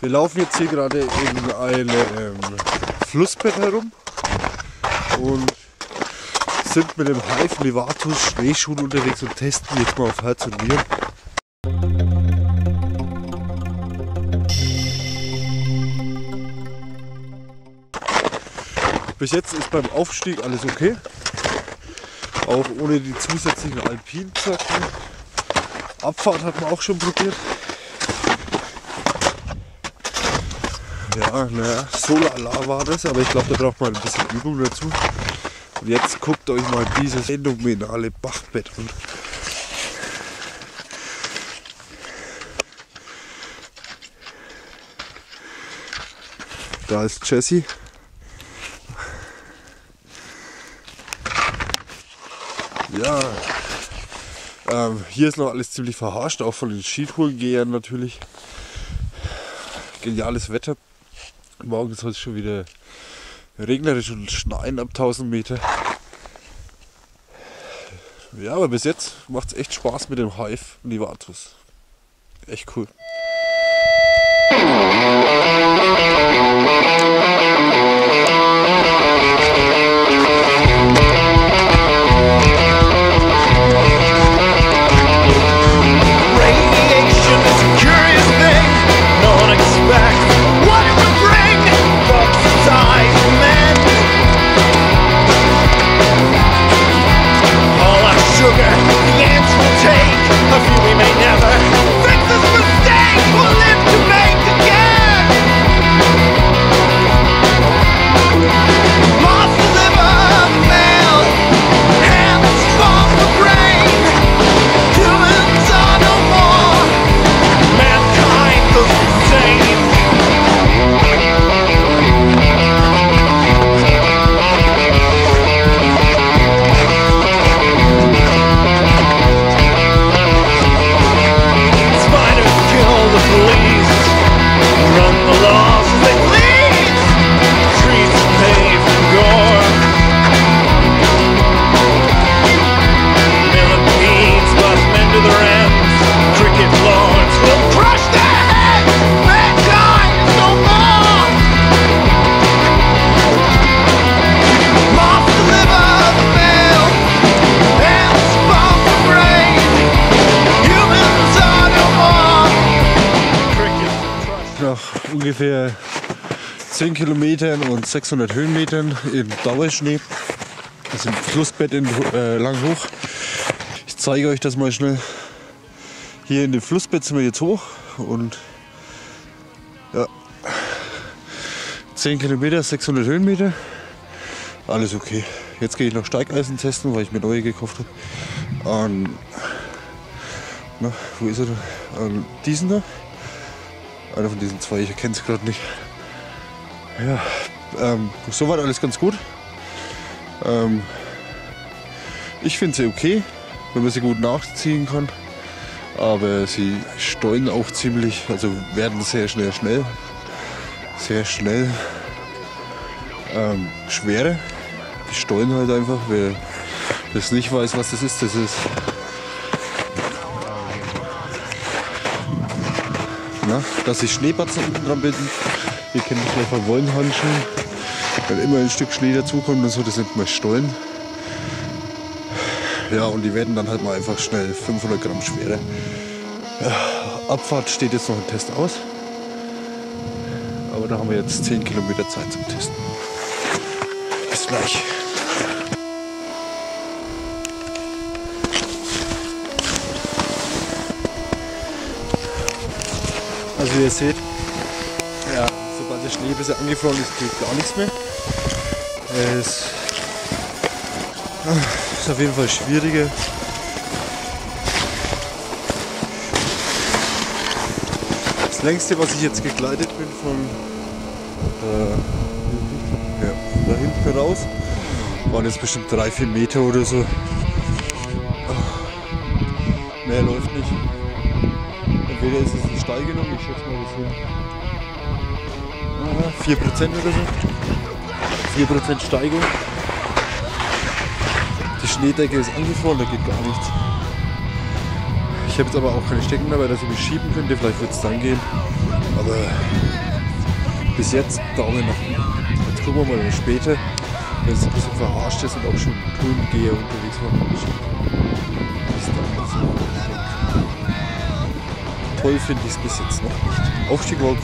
Wir laufen jetzt hier gerade in einem Flussbett herum und sind mit dem Hive Nivatus Schneeschuhen unterwegs und testen jetzt mal auf Herz und Nieren. Bis jetzt ist beim Aufstieg alles okay, auch ohne die zusätzlichen Alpinzacken. Abfahrt hat man auch schon probiert. Ja, naja, so lala war das, aber ich glaube, da braucht man ein bisschen Übung dazu. Und jetzt guckt euch mal dieses phänomenale Bachbett an. Da ist Jessie. Ja, hier ist noch alles ziemlich verharscht, auch von den Skitourengehern natürlich. Geniales Wetter. Morgen soll es schon wieder regnerisch und schneien ab 1000 Meter. Ja, aber bis jetzt macht es echt Spaß mit dem Hive Nivatus. Echt cool. Ungefähr 10 Kilometern und 600 Höhenmetern im Dauerschnee, also im Flussbett in Langhoch. Ich zeige euch das mal schnell. Hier in dem Flussbett sind wir jetzt hoch und ja, 10 Kilometer, 600 Höhenmeter, alles okay. Jetzt gehe ich noch Steigeisen testen, weil ich mir neue gekauft habe. Na, wo ist er denn? An diesen da. Einer von diesen zwei, ich erkenne es gerade nicht. Ja, soweit alles ganz gut. Ich finde sie okay, wenn man sie gut nachziehen kann. Aber sie steuern auch ziemlich, also werden sehr schnell. Sehr schnell schwerer. Die steuern halt einfach, wer das nicht weiß, was das ist, das ist. Na, dass sich Schneebatzen unten dran bilden. Ihr kennt das vielleicht von Wollenhandschuhen. Wenn immer ein Stück Schnee dazukommt und so, das sind mal Stollen. Ja, und die werden dann halt mal einfach schnell 500 Gramm schwerer. Ja, Abfahrt steht jetzt noch ein Test aus. Aber da haben wir jetzt 10 Kilometer Zeit zum Testen. Bis gleich. Also wie ihr seht, ja, sobald der Schnee ein bisschen angefroren ist, geht gar nichts mehr. Es ist auf jeden Fall schwieriger. Das längste, was ich jetzt gekleidet bin, von da hinten raus, waren jetzt bestimmt 3-4 Meter oder so. Mehr läuft nicht. Entweder ist es eine Steigerung, ich schätze mal das hier. 4% oder so. 4% Steigung. Die Schneedecke ist angefroren, da geht gar nichts. Ich Ich habe jetzt aber auch keine Stecken dabei, dass ich mich schieben könnte. Vielleicht wird es dann gehen. Aber bis jetzt Daumen nach oben. Jetzt gucken wir mal später, wenn es ein bisschen verarscht ist und auch schon Tourengeher unterwegs war. Toll finde ich es bis jetzt noch nicht. Aufstieg war okay.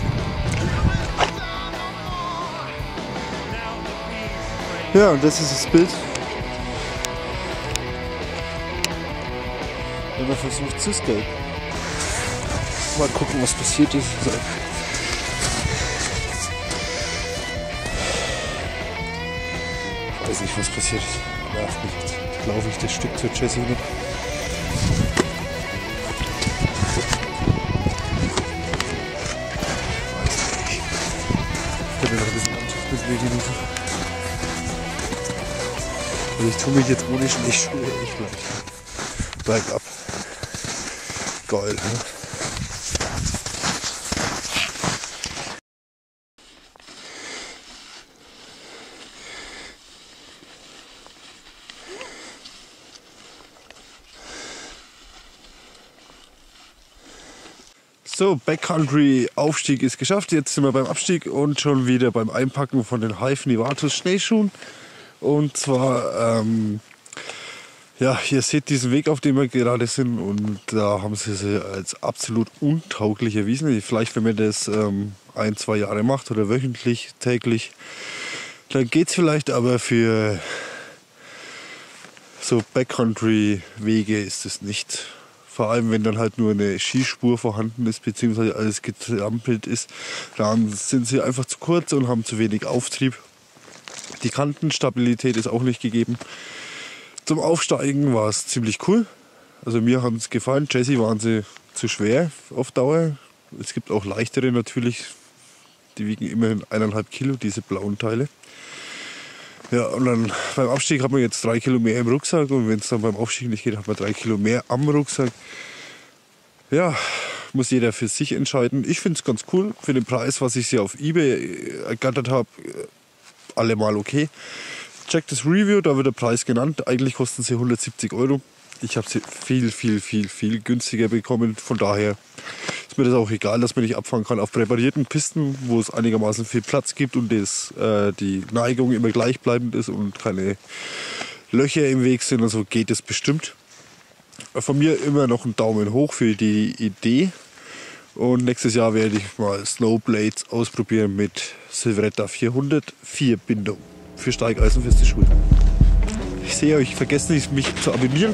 Ja, und das ist das Bild. Wenn man versucht zu skaten. Mal gucken, was passiert ist. Ich weiß nicht, was passiert ist. Nervt mich jetzt. Laufe ich das Stück zur Jessie hin. Ich weiß nicht. Ich könnte noch ein bisschen Landschaftsbewegung machen. Und ich tue mich jetzt ohne Schneeschuhe echt leicht. Bergab. Geil, ne? So, Backcountry Aufstieg ist geschafft. Jetzt sind wir beim Abstieg und schon wieder beim Einpacken von den Hive Nivatus Schneeschuhen. Und zwar, ja, ihr seht diesen Weg, auf dem wir gerade sind, und da haben sie als absolut untauglich erwiesen. Vielleicht, wenn man das 1-2 Jahre macht oder wöchentlich, täglich, dann geht's vielleicht, aber für so Backcountry-Wege ist es nicht. Vor allem, wenn dann halt nur eine Skispur vorhanden ist, beziehungsweise alles getrampelt ist, dann sind sie einfach zu kurz und haben zu wenig Auftrieb. Die Kantenstabilität ist auch nicht gegeben. Zum Aufsteigen war es ziemlich cool. Also mir haben es gefallen. Jessie waren sie zu schwer auf Dauer. Es gibt auch leichtere natürlich. Die wiegen immerhin 1,5 Kilo, diese blauen Teile. Ja, und dann beim Abstieg hat man jetzt 3 Kilo mehr im Rucksack. Und wenn es dann beim Aufstieg nicht geht, hat man 3 Kilo mehr am Rucksack. Ja, muss jeder für sich entscheiden. Ich finde es ganz cool. Für den Preis, was ich sie auf eBay ergattert habe, allemal okay. Checkt das Review, da wird der Preis genannt. Eigentlich kosten sie 170 Euro. Ich habe sie viel günstiger bekommen. Von daher ist mir das auch egal, dass man nicht abfahren kann auf präparierten Pisten, wo es einigermaßen viel Platz gibt und die Neigung immer gleichbleibend ist und keine Löcher im Weg sind. Also geht es bestimmt. Von mir immer noch einen Daumen hoch für die Idee. Und nächstes Jahr werde ich mal Snowblades ausprobieren mit Silveretta 400 4-Bindung für steigeisen-feste Schuhe. Ich sehe euch, vergesst nicht, mich zu abonnieren.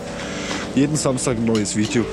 Jeden Samstag ein neues Video.